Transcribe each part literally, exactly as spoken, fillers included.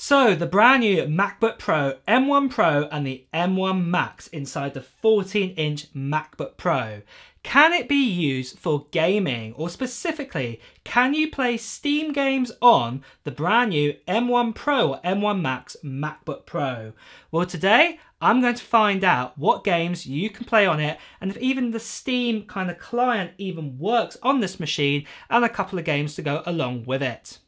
So the brand new MacBook Pro, M one Pro and the M one Max inside the fourteen inch MacBook Pro. Can it be used for gaming, or specifically, can you play Steam games on the brand new M one Pro or M one Max MacBook Pro? Well, today I'm going to find out what games you can play on it, and if even the Steam kind of client even works on this machine, and a couple of games to go along with it.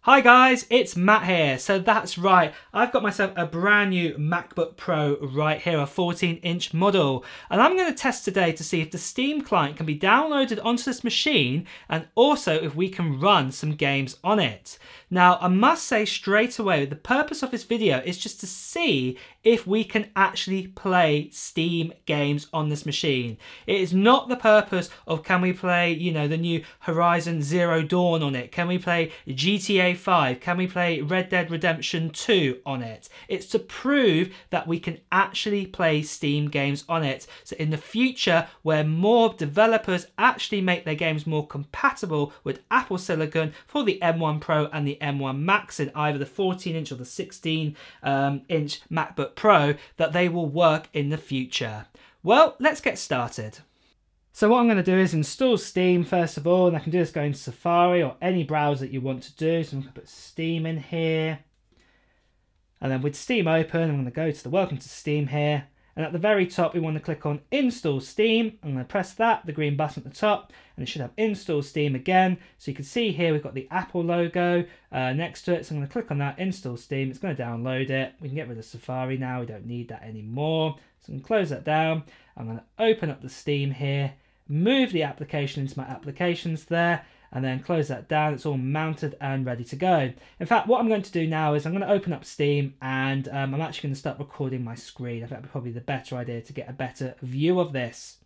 Hi guys, it's Matt here. So that's right, I've got myself a brand new MacBook Pro right here, a fourteen inch model. And I'm gonna test today to see if the Steam client can be downloaded onto this machine, and also if we can run some games on it. Now, I must say straight away, the purpose of this video is just to see if we can actually play Steam games on this machine. It is not the purpose of can we play, you know, the new Horizon Zero Dawn on it? Can we play G T A five? Can we play Red Dead Redemption two on it? It's to prove that we can actually play Steam games on it. So in the future, where more developers actually make their games more compatible with Apple Silicon for the M one Pro and the M one Max in either the fourteen inch or the sixteen inch um, MacBook Pro, that they will work in the future. Well, let's get started. So what I'm going to do is install Steam first of all, and I can do this going to Safari or any browser that you want to do. So I'm going to put Steam in here. And then with Steam open, I'm going to go to the Welcome to Steam here. And at the very top, we want to click on Install Steam. I'm going to press that, the green button at the top, and it should have Install Steam again. So you can see here we've got the Apple logo uh, next to it. So I'm going to click on that, Install Steam. It's going to download it. We can get rid of Safari now. We don't need that anymore. So I'm going to close that down. I'm going to open up the Steam here, move the application into my applications there, and then close that down. It's all mounted and ready to go. In fact, what I'm going to do now is I'm going to open up Steam, and um, I'm actually going to start recording my screen. I think that'd be probably the better idea to get a better view of this.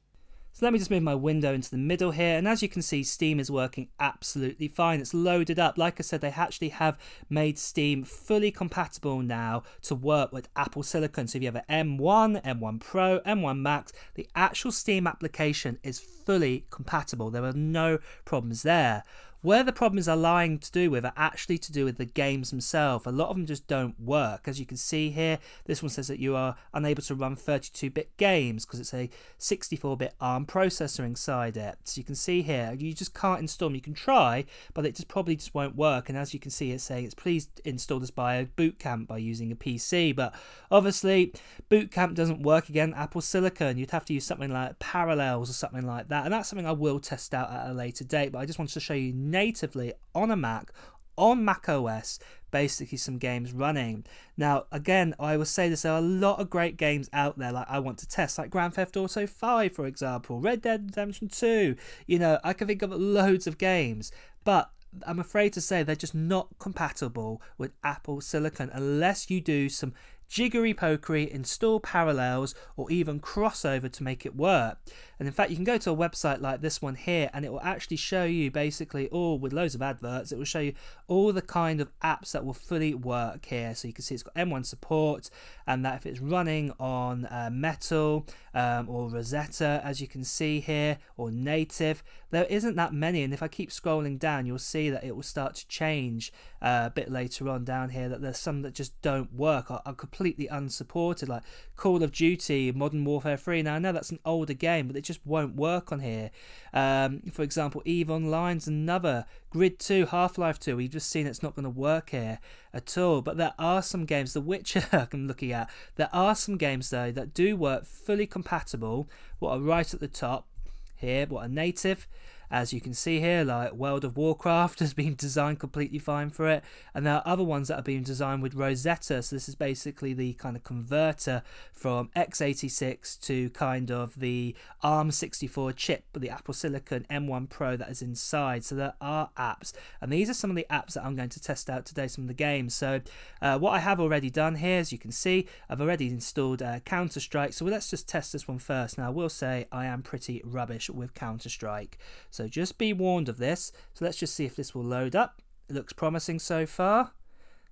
So let me just move my window into the middle here, and as you can see, Steam is working absolutely fine. It's loaded up. Like I said, they actually have made Steam fully compatible now to work with Apple Silicon. So if you have an M one, M one Pro, M one Max, the actual Steam application is fully compatible. There are no problems there. Where the problems are lying to do with are actually to do with the games themselves. A lot of them just don't work. As you can see here, this one says that you are unable to run thirty-two bit games because it's a sixty-four bit ARM processor inside it. So you can see here, you just can't install them. You can try, but it just probably just won't work. And as you can see, it's saying it's please install this by a boot camp by using a P C. But obviously, boot camp doesn't work again. Apple Silicon, you'd have to use something like Parallels or something like that. And that's something I will test out at a later date. But I just wanted to show you natively on a Mac, on macOS, basically some games running. Now, again, I will say this, there are a lot of great games out there like I want to test, like Grand Theft Auto five, for example, Red Dead Redemption two. You know, I can think of loads of games, but I'm afraid to say they're just not compatible with Apple Silicon unless you do some jiggery pokery, install Parallels or even Crossover to make it work. And in fact, you can go to a website like this one here, and it will actually show you basically all, with loads of adverts, it will show you all the kind of apps that will fully work here. So you can see it's got M one support, and that if it's running on uh, Metal um, or Rosetta, as you can see here, or native, there isn't that many. And if I keep scrolling down, you'll see that it will start to change uh, a bit later on down here, that there's some that just don't work, are, are completely completely unsupported, like Call of Duty Modern Warfare three. Now I know that's an older game, but it just won't work on here. Um, for example, EVE Online's another, Grid two, Half-Life two, we've just seen it's not going to work here at all. But there are some games, The Witcher I'm looking at, there are some games though that do work fully compatible, what are right at the top here, what are native. As you can see here, like World of Warcraft has been designed completely fine for it. And there are other ones that have been designed with Rosetta. So this is basically the kind of converter from x eighty-six to kind of the ARM sixty-four chip, the Apple Silicon M one Pro that is inside. So there are apps. And these are some of the apps that I'm going to test out today, some of the games. So uh, what I have already done here, as you can see, I've already installed uh, Counter-Strike. So let's just test this one first. Now I will say I am pretty rubbish with Counter-Strike. So So just be warned of this. So let's just see if this will load up. It looks promising so far.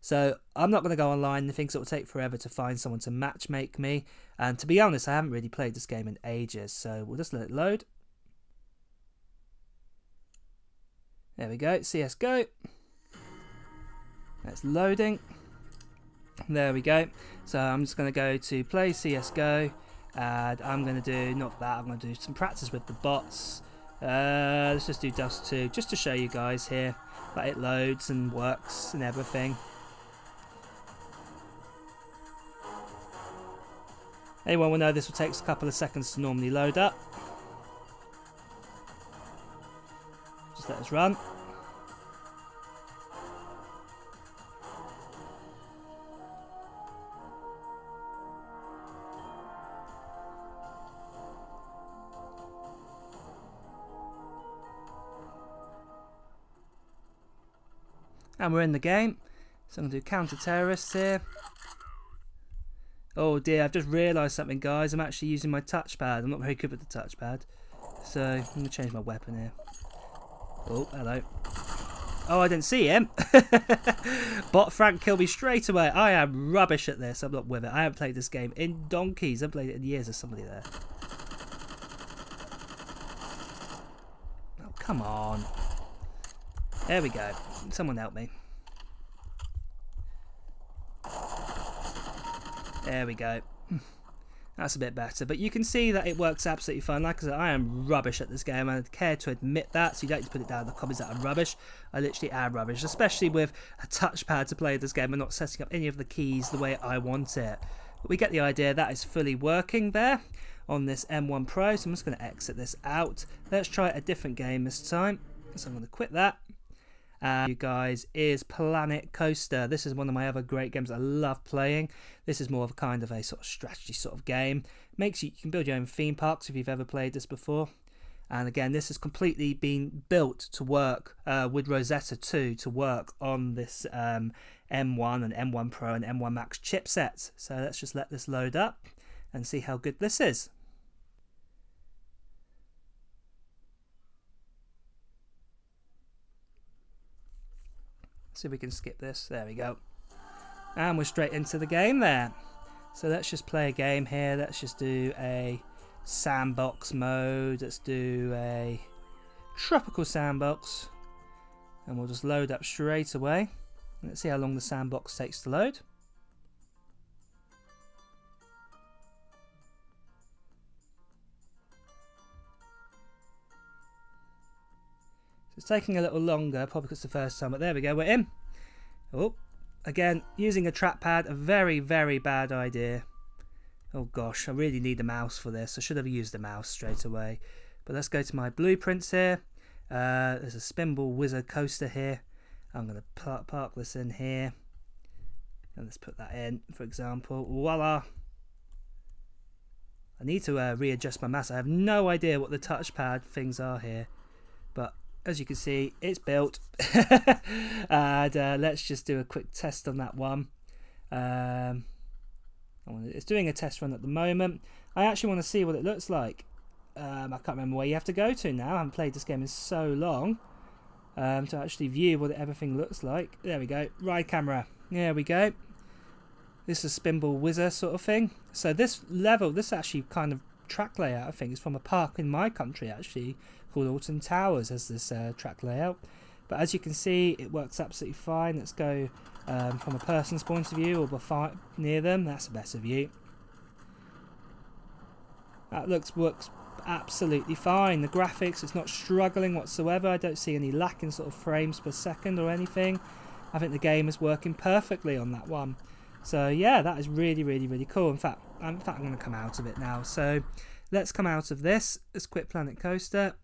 So I'm not going to go online. The things that will take forever to find someone to matchmake me. And to be honest, I haven't really played this game in ages. So we'll just let it load. There we go. C S G O. That's loading. There we go. So I'm just going to go to play C S G O, and I'm going to do, not that, I'm going to do some practice with the bots. Uh, let's just do Dust two, just to show you guys here that it loads and works and everything. Anyone will know this will take a couple of seconds to normally load up. Just let us run. And we're in the game. So I'm going to do counter-terrorists here. Oh dear, I've just realised something, guys. I'm actually using my touchpad. I'm not very good with the touchpad. So I'm going to change my weapon here. Oh, hello. Oh, I didn't see him. Bot Frank killed me straight away. I am rubbish at this. I'm not with it. I haven't played this game in donkeys. I've played it in years. There's somebody there. Oh, come on. There we go. Someone help me. There we go. That's a bit better. But you can see that it works absolutely fine. Like I said, I am rubbish at this game. I care to admit that. So you don't need to put it down in the comments that I'm rubbish. I literally am rubbish. Especially with a touchpad to play this game and not setting up any of the keys the way I want it. But we get the idea. That is fully working there on this M one Pro. So I'm just going to exit this out. Let's try a different game this time. So I'm going to quit that. Uh, you guys, is Planet Coaster. This is one of my other great games I love playing. This is more of a kind of a sort of strategy sort of game. Makes you, you can build your own theme parks if you've ever played this before. And again, this has completely been built to work uh, with Rosetta two to work on this um, M one and M one Pro and M one Max chipsets. So let's just let this load up and see how good this is. See if we can skip this. There we go. And we're straight into the game there. So let's just play a game here. Let's just do a sandbox mode. Let's do a tropical sandbox. And we'll just load up straight away. Let's see how long the sandbox takes to load. It's taking a little longer, probably because it's the first time, but there we go, we're in. Oh, again, using a trackpad, a very, very bad idea. Oh gosh, I really need a mouse for this. I should have used a mouse straight away. But let's go to my blueprints here. Uh, there's a Spinball Wizard coaster here. I'm going to park this in here. And let's put that in, for example. Voila! I need to uh, readjust my mouse. I have no idea what the touchpad things are here. But as you can see, it's built. and uh, let's just do a quick test on that one. Um, it's doing a test run at the moment. I actually want to see what it looks like. Um, I can't remember where you have to go to now. I haven't played this game in so long um, to actually view what everything looks like. There we go. Ride camera. There we go. This is Spinball Wizard sort of thing. So this level, this actually kind of track layout, I think, is from a park in my country actually called Alton Towers as this uh, track layout. But as you can see, it works absolutely fine. Let's go um, from a person's point of view or near them. That's a better view. That looks works absolutely fine. The graphics, it's not struggling whatsoever. I don't see any lack in sort of frames per second or anything. I think the game is working perfectly on that one. So yeah, that is really, really, really cool. In fact, in fact, I'm going to come out of it now. So let's come out of this. Let's quit Planet Coaster.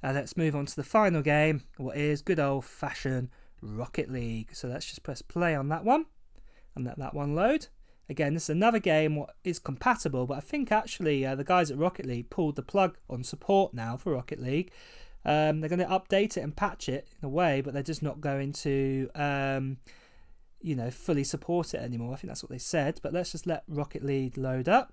Uh, let's move on to the final game, what is good old-fashioned Rocket League. So let's just press play on that one and let that one load. Again, this is another game what is compatible, but I think actually uh, the guys at Rocket League pulled the plug on support now for Rocket League. Um, they're going to update it and patch it in a way, but they're just not going to... Um, you know, fully support it anymore. I think that's what they said. But let's just let Rocket League load up.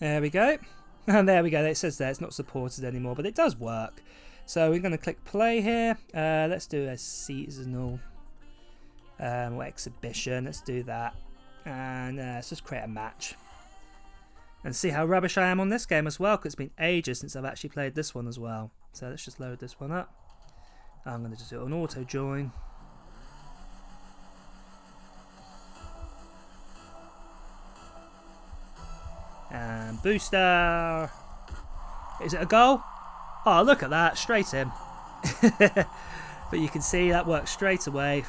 There we go. And there we go. It says there it's not supported anymore, but it does work. So we're going to click play here. Uh, let's do a seasonal um, or exhibition. Let's do that. And uh, let's just create a match. and see how rubbish I am on this game as well, because it's been ages since I've actually played this one as well. So let's just load this one up. I'm going to just do an auto join. And booster! Is it a goal? Oh, look at that, straight in. But you can see that works straight away.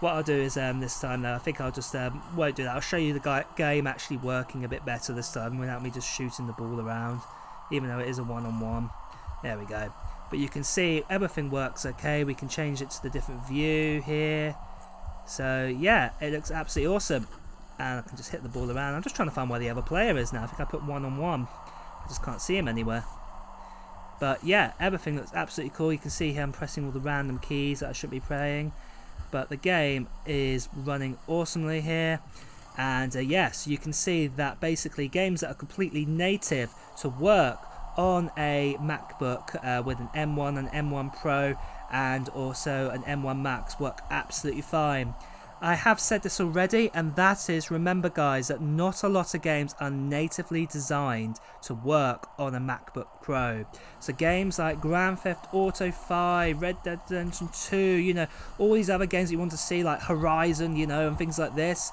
What I'll do is um, this time though, I think I'll just um, won't do that. I'll show you the game actually working a bit better this time without me just shooting the ball around, even though it is a one-on-one. There we go. But you can see everything works okay. We can change it to the different view here. So yeah, it looks absolutely awesome. And I can just hit the ball around. I'm just trying to find where the other player is now. I think I put one-on-one. I just can't see him anywhere. But yeah, everything looks absolutely cool. You can see here I'm pressing all the random keys that I shouldn't be playing. But the game is running awesomely here. And uh, yes, you can see that basically games that are completely native to work on a MacBook uh, with an M one, an M one Pro and also an M one Max work absolutely fine. I have said this already, and that is, remember guys, that not a lot of games are natively designed to work on a MacBook Pro. So games like Grand Theft Auto five, Red Dead Redemption two, you know, all these other games that you want to see like Horizon, you know, and things like this.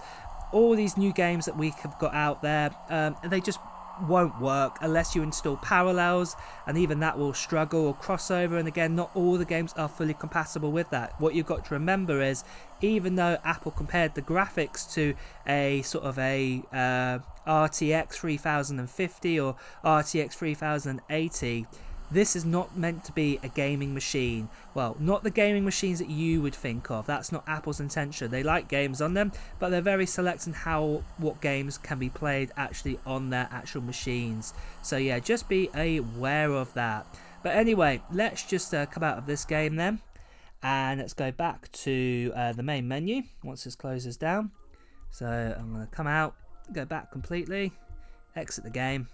All these new games that we have got out there, um, they just won't work unless you install Parallels, and even that will struggle, or Crossover, and again not all the games are fully compatible with that. What you've got to remember is, even though Apple compared the graphics to a sort of a uh, R T X thirty fifty or R T X thirty eighty, this is not meant to be a gaming machine. Well, not the gaming machines that you would think of. That's not Apple's intention. They like games on them, but they're very select in how, what games can be played actually on their actual machines. So yeah, just be aware of that. But anyway, let's just uh, come out of this game then, and let's go back to uh, the main menu once this closes down. So I'm going to come out, go back completely, exit the game.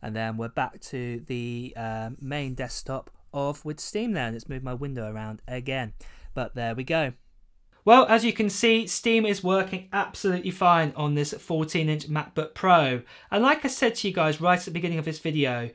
And then we're back to the uh, main desktop of with Steam there. And it's moved my window around again. But there we go. Well, as you can see, Steam is working absolutely fine on this fourteen inch MacBook Pro. And like I said to you guys right at the beginning of this video,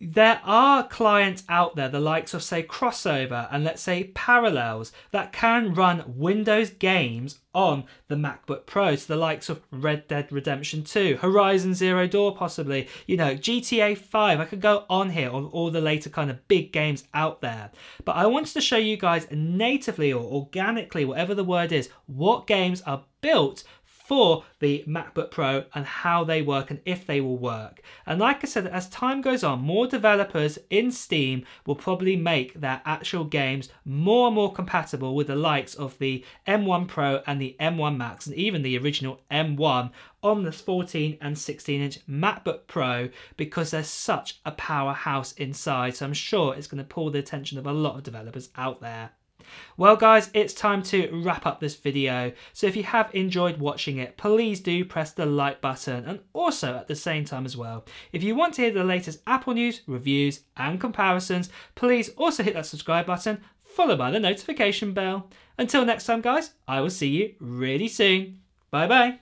there are clients out there, the likes of, say, Crossover and let's say Parallels, that can run Windows games on the MacBook Pro. So the likes of Red Dead Redemption two, Horizon Zero Dawn possibly, you know, G T A five. I could go on here on all the later kind of big games out there. But I wanted to show you guys natively or organically, whatever the word is, what games are built for the MacBook Pro and how they work and if they will work. And like I said, as time goes on, more developers in Steam will probably make their actual games more and more compatible with the likes of the M one Pro and the M one Max and even the original M one on this fourteen and sixteen inch MacBook Pro, because they're such a powerhouse inside. So I'm sure it's going to pull the attention of a lot of developers out there. Well guys, it's time to wrap up this video, so if you have enjoyed watching it, please do press the like button, and also at the same time as well, if you want to hear the latest Apple news, reviews and comparisons, please also hit that subscribe button, followed by the notification bell. Until next time guys, I will see you really soon. Bye bye.